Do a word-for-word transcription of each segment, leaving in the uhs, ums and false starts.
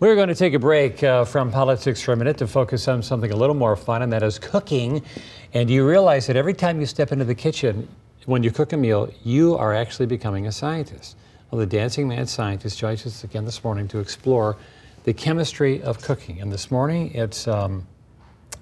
We're going to take a break uh, from politics for a minute to focus on something a little more fun, and that is cooking. And you realize that every time you step into the kitchen, when you cook a meal, you are actually becoming a scientist. Well, the Dancing Mad Scientist joins us again this morning to explore the chemistry of cooking. And this morning, it's, um,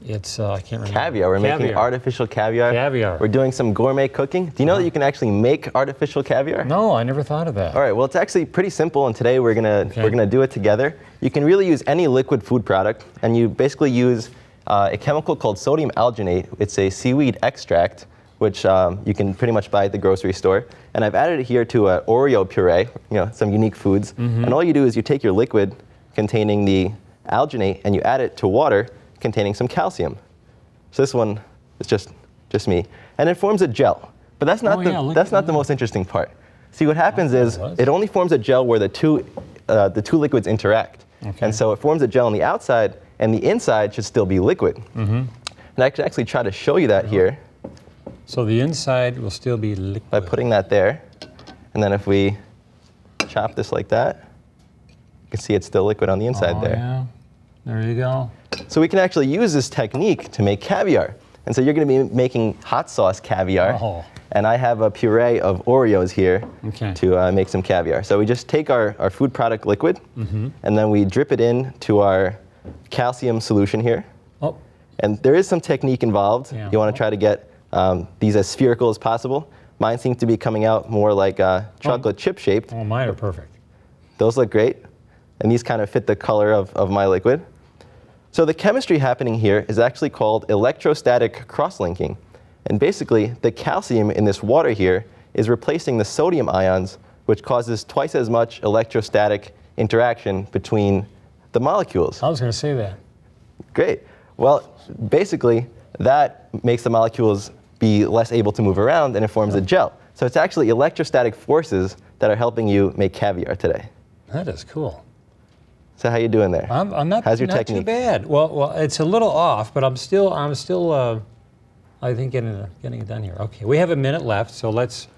it's uh, I can't remember. Caviar. We're caviar. making artificial caviar. Caviar. We're doing some gourmet cooking. Do you know uh-huh. that you can actually make artificial caviar? No, I never thought of that. All right. Well, it's actually pretty simple, and today we're gonna okay. we're gonna do it together. You can really use any liquid food product, and you basically use uh, a chemical called sodium alginate. It's a seaweed extract, which um, you can pretty much buy at the grocery store. And I've added it here to an Oreo puree, you know, some unique foods. Mm-hmm. And all you do is you take your liquid containing the alginate and you add it to water containing some calcium. So this one is just, just me. And it forms a gel. But that's not, oh, the, yeah, that's not the most interesting part. See, what happens is it only forms a gel where the two, uh, the two liquids interact. Okay. And so it forms a gel on the outside, and the inside should still be liquid. Mm-hmm. And I could actually try to show you that here. So the inside will still be liquid. By putting that there, and then if we chop this like that, you can see it's still liquid on the inside oh, there. Yeah. There you go. So we can actually use this technique to make caviar. And so you're going to be making hot sauce caviar. Oh. And I have a puree of Oreos here okay. to uh, make some caviar. So we just take our, our food product liquid, mm-hmm. and then we drip it in to our calcium solution here. Oh. And there is some technique involved. Yeah. You want to try to get Um, these as spherical as possible. Mine seem to be coming out more like uh, chocolate oh. chip shaped. Oh, mine are perfect. Those look great. And these kind of fit the color of, of my liquid. So the chemistry happening here is actually called electrostatic cross-linking. And basically, the calcium in this water here is replacing the sodium ions, which causes twice as much electrostatic interaction between the molecules. I was going to say that. Great. Well, basically, that makes the molecules be less able to move around, and it forms a gel. So it's actually electrostatic forces that are helping you make caviar today. That is cool. So how you doing there? I'm, I'm not. How's your not technique? Too bad. Well, well, it's a little off, but I'm still, I'm still, uh, I think getting it, getting it done here. Okay, we have a minute left, so let's.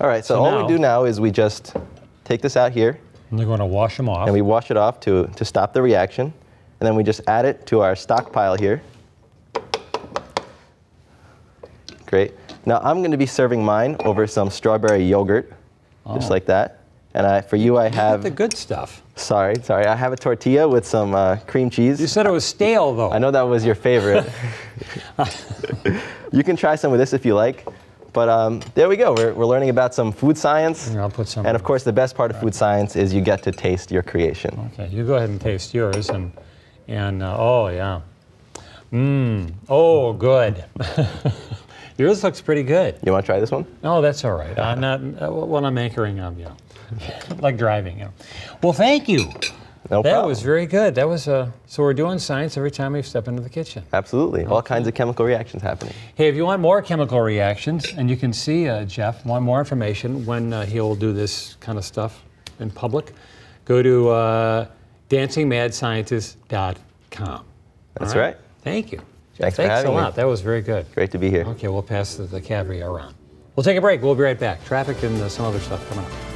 All right. So, so all now, we do now is we just take this out here. And they're going to wash them off. And we wash it off to to stop the reaction, and then we just add it to our stockpile here. Great. Now I'm going to be serving mine over some strawberry yogurt, oh. just like that. And I, for you, I have the good stuff. Sorry, sorry. I have a tortilla with some uh, cream cheese. You said it was stale, though. I know that was your favorite. You can try some of this if you like. But um, there we go. We're, we're learning about some food science. And I'll put some. And of course, the best part of food science is you get to taste your creation. Okay, you go ahead and taste yours, and and uh, oh yeah, mmm, oh good. Yours looks pretty good. You want to try this one? No, that's all right. I'm not, uh, when I'm anchoring, I'm, you know, like driving. You know. Well, thank you. No that problem. That was very good. That was, uh, so we're doing science every time we step into the kitchen. Absolutely. Okay. All kinds of chemical reactions happening. Hey, if you want more chemical reactions, and you can see uh, Jeff, want more information when uh, he'll do this kind of stuff in public, go to uh, dancing mad scientist dot com. That's right? right. Thank you. Thanks, Thanks for having me. Thanks a lot. That was very good. Great to be here. Okay, we'll pass the, the caviar around. We'll take a break. We'll be right back. Traffic and uh, some other stuff coming up.